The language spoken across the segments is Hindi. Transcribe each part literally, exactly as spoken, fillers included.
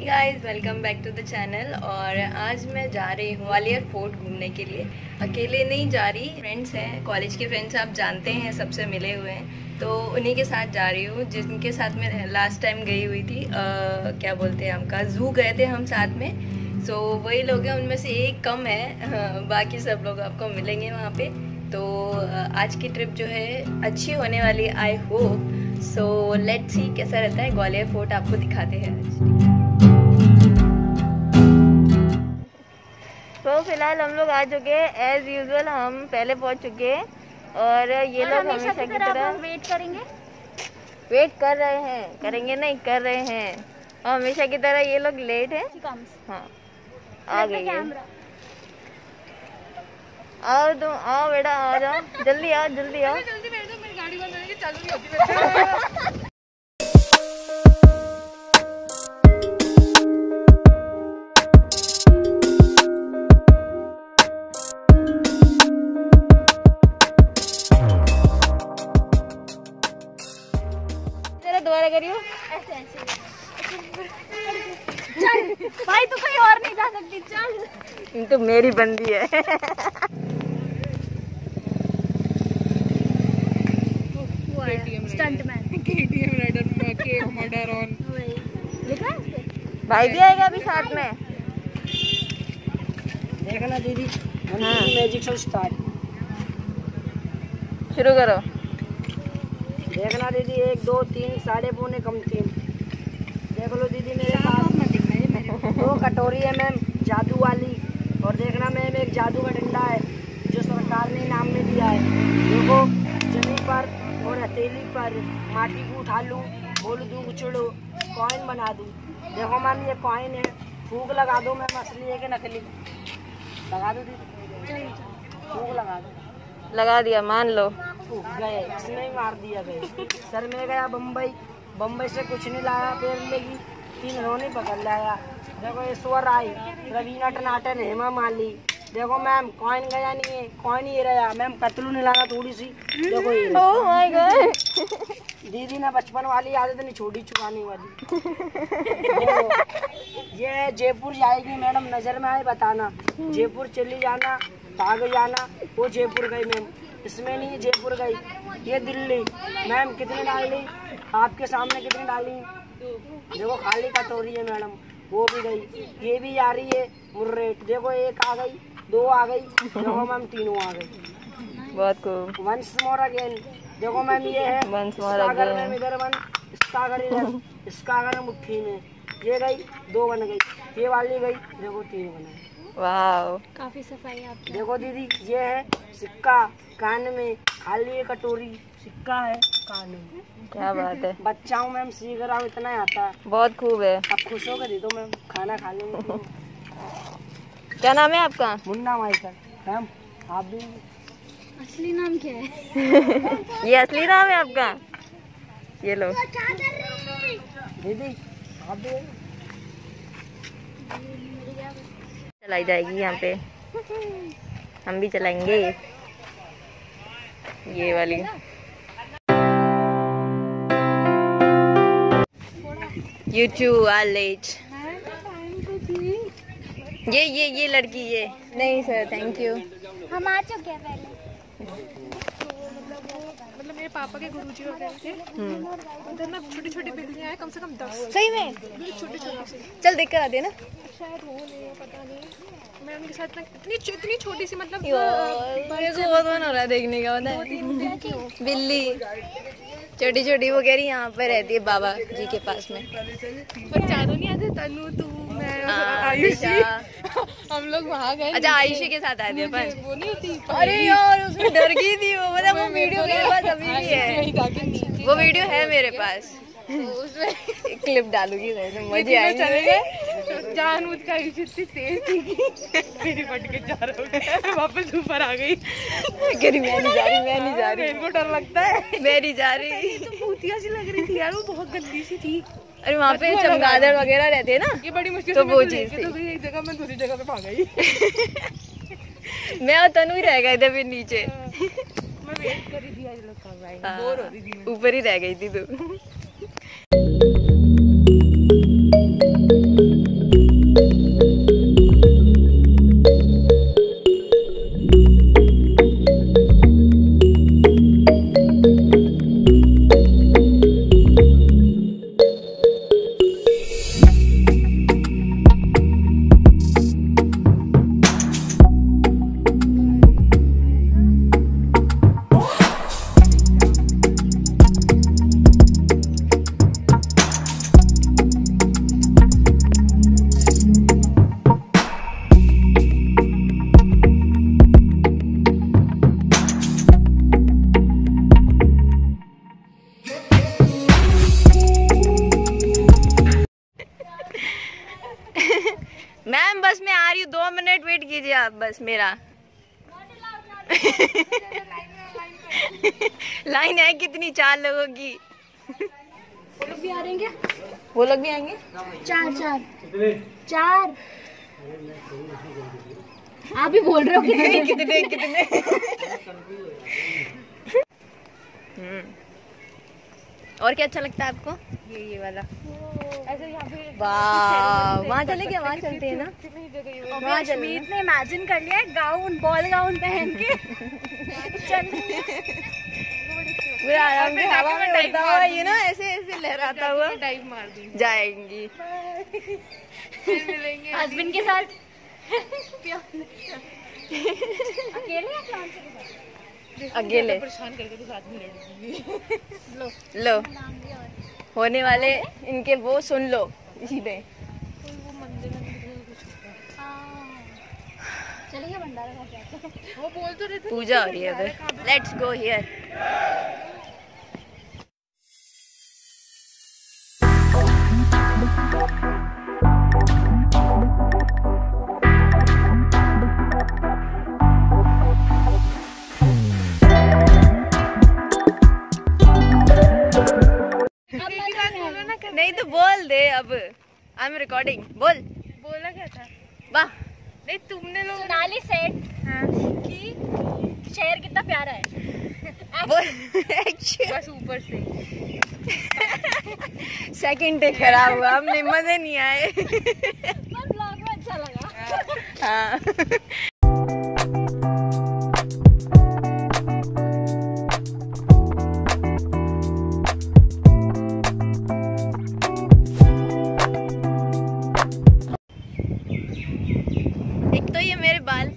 Hey guys, welcome back to the channel. और आज मैं जा रही हूँ ग्वालियर फोर्ट घूमने के लिए। अकेले नहीं जा रही, फ्रेंड्स हैं, कॉलेज के फ्रेंड्स आप जानते हैं, सबसे मिले हुए हैं, तो उन्हीं के साथ जा रही हूँ जिनके साथ मैं लास्ट टाइम गई हुई थी। आ, क्या बोलते हैं, हमका जू गए थे हम साथ में। सो so, वही लोग हैं, उनमें से एक कम है, बाकी सब लोग आपको मिलेंगे वहाँ पर। तो आज की ट्रिप जो है अच्छी होने वाली, I hope. So let's see कैसा रहता है ग्वालियर फोर्ट, आपको दिखाते हैं आज। तो so, फिलहाल हम लोग आ चुके हैं, एज यूजुअल हम पहले पहुंच चुके हैं और ये और लोग हमेशा की तरह वेट करेंगे, वेट कर रहे हैं, करेंगे नहीं कर रहे हैं, और हमेशा की तरह ये लोग लेट है। हाँ, आ गई। आओ तुम, आओ बेटा, आ जाओ, जल्दी आओ, जल्दी आओ। तेरा दोबारा करियो ऐसे ऐसे। चल भाई, तू कहीं और नहीं जा सकती, चल, तो मेरी बंदी है। केटीएम राइडर में के मर्डर ऑन लिखा है, भाई भी आएगा अभी साथ में, देखना दीदी। हाँ, मैजिक शो स्टार्ट शुरू करो, देखना दीदी। एक दो तीन साढ़े पौने कम तीन, देख लो दीदी मेरे पास दो कटोरी है मैम, जादू वाली। और देखना मैम, एक जादू का डंडा है जो सरकार ने इनाम में दिया है, लोगों जमीन पर और हथेली पर माटी को उठा लूँ, बोल दूँ उछड़ो, कॉइन बना दूँ। देखो मैम, ये कॉइन है, फूक लगा दो मैम, असली है कि नकली, लगा दो दीदी, फूक लगा दो। लगा दिया, मान लो फूक गए, इसमें ही मार दिया गया। सर में गया बम्बई, बम्बई से कुछ नहीं लाया, पेड़ लेगी तीन रोने पकड़ लाया। देखो ईश्वर राय, रवीना टनाटन, हेमा माली। देखो मैम, कॉइन गया नहीं है, कॉइन ही रहा मैम, पतलू नहीं लगा थोड़ी सी। देखो ये oh my God, दीदी ना बचपन वाली आदत नहीं छोड़ी, चुकाने वाली। ये जयपुर जाएगी मैडम, नजर में आए बताना, जयपुर चली जाना, भाग जाना। वो जयपुर गई मैम, इसमें नहीं, जयपुर गई। ये दिल्ली मैम, कितनी डाली आपके सामने, कितनी डाली, देखो खाली कटोरी है मैडम, वो भी गई। ये भी आ रही है मुर्रेट, देखो एक आ गई, दो आ गई, देखो मैम तीनों आ गई। बहुत खूब, वंस मोर अगेन। देखो मैम, ये है सागर में, इधर वन सागर, इधर इसका अगर मुट्ठी में, ये गई, दो बन गई, ये वाली गई, देखो तीन बना। वाह, काफी सफाई आपकी। देखो दीदी, ये है सिक्का कान में, खाली कटोरी, सिक्का है कान में। क्या बात है, बच्चा हूँ मैम, सीख रहा हूँ, इतना ही आता है। बहुत खूब है, आप खुश होकर दे दो मैम, खाना खा लेंगे। क्या नाम है आपका? Munna Michael ma'am. आप भी असली नाम क्या है? ये असली नाम है आपका? ये लो दीदी, आप भी चलाई जाएगी यहाँ पे, हम भी चलाएंगे ये वाली। You too are late. ये ये ये लड़की, ये नहीं सर, थैंक यू, हम आ चुके हैं पहले। मतलब मेरे पापा के गुरुजी वगैरह थे, उधर ना छोटी छोटी बिल्लियाँ हैं, कम से कम दस। सही में छोटी छोटी, चल देख कर आ देना, शायद हो नहीं, पता नहीं। मैं उनके साथ ना इतनी इतनी छोटी सी, मतलब मेरे को बहुत मन हो रहा है देखने का, पता है, बिल्ली छोटी छोटी वो कह रही यहाँ पर रहती है बाबा जी के पास में। पर चारों नहीं आते, तनु, तू, मैं, आयुषी, हम लोग वहाँ गए। अच्छा, आयुषी के साथ आए थे अपन, वो नहीं होती, अरे यार उसमें डर गई थी वो, मतलब वो वीडियो मेरे पास अभी भी है, वो वीडियो है मेरे पास, उसमें क्लिप डालूंगी, मजे आएंगे। जानबूझ का आयुषी तेज थी, फट के जा रहा, वापस ऊपर आ गई। मैं नहीं जा रही, मैं नहीं जा रही, डर लगता है, मैं नहीं जा रही। तो भूतिया सी लग रही थी यार, वो बहुत गंदी सी थी। अरे वहाँ पे चमगादड़ वगैरह रहते हैं ना, ये बड़ी मुश्किल से वो चीज थी। एक जगह मैं दूसरी जगह पे भाग गई, मैं और तनु ही रह गए थे फिर नीचे, मैं वेट कर रही थी, आज लोग कब आएंगे, बोर हो रही थी, ऊपर ही रह गई थी तू। मैम बस मैं आ रही हूँ, दो मिनट वेट कीजिए आप बस मेरा। लाइन है कितनी, चार लोगों की। वो लोग भी आ रहे हैं क्या? वो लोग भी आएंगे, चार चार चार। आप ही बोल रहे हो कितने कितने कितने। और क्या अच्छा लगता है आपको? ये ये वाला ऐसे यहाँ पे। वाह, वहाँ चले क्या? वहाँ चलते हैं ना, वहाँ चले। मीत ने इमेजिन कर लिया है गाउन, बॉल गाउन पहन के पूरा आराम से हवा में उड़ता हुआ, यू नो, ऐसे ऐसे लहराता हुआ डाइव मार दी जाएंगी। मिलेंगे हस्बैंड के साथ, अकेले अकेले परेशान करके तो साथ में लड़ूंगी। लो लो, होने वाले इनके वो सुन लो। इसीने वो मंदिर में कुछ चलिए भंडारा खा के, वो बोल तो रहे थे पूजा हो रही है उधर। Let's go here. नहीं तो बोल दे अब, आई एम रिकॉर्डिंग। बोल, बोला क्या था? वाह, नहीं तुमने लोग नाली सेट कि शहर कितना प्यारा है। बस ऊपर से सेकंड टेक खराब हुआ, हमने मजे नहीं आए। पर ब्लॉग में अच्छा लगा। हाँ।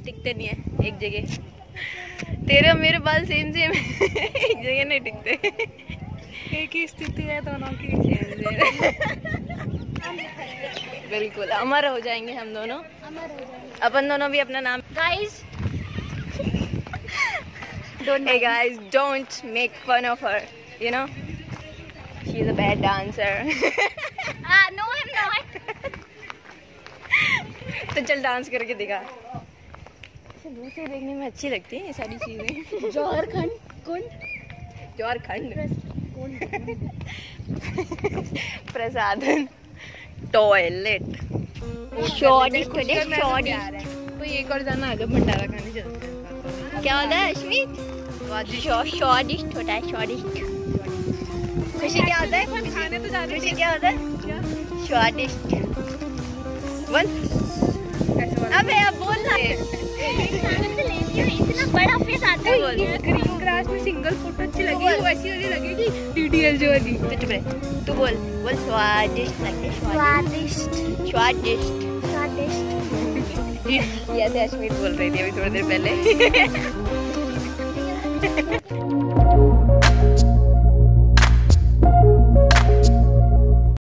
टिकते नहीं है एक जगह, तेरे मेरे बाल सेम सेम एक जगह नहीं टिकते। एक ही स्थिति है दोनों की। बिल्कुल अमर हो जाएंगे हम दोनों, अमर हो जाएंगे अपन दोनों भी। अपना नाम guys, don't guys don't make fun of her, you know, she is a bad dancer. No I am not. तो चल डांस करके दिखा। दूर से देखने में अच्छी लगती है ये सारी चीजें। जौहरखंड कुंड, जौहरखंड प्रसादन, टॉयलेट, शॉर्टी शॉर्टी। तो एक और जाना आगे भंडारा खाने चलते हैं। क्या होता है अश्मित? शॉर्टी छोटा शॉर्टी। खुशी क्या होता है? खाने तो जाते। खुशी क्या होता है? शॉर्टी। अबे अब बोलना है। इतना बड़ा फेस आता है। ग्रीन ग्रास में सिंगल फोटो अच्छी लगेगी, वैसी वाली लगेगी डीडीएल जो वाली। तू बोल बोल। स्वादिष्ट लगते, स्वादिष्ट स्वादिष्ट स्वादिष्ट। ये अश्मित बोल रही थी अभी थोड़ी देर पहले।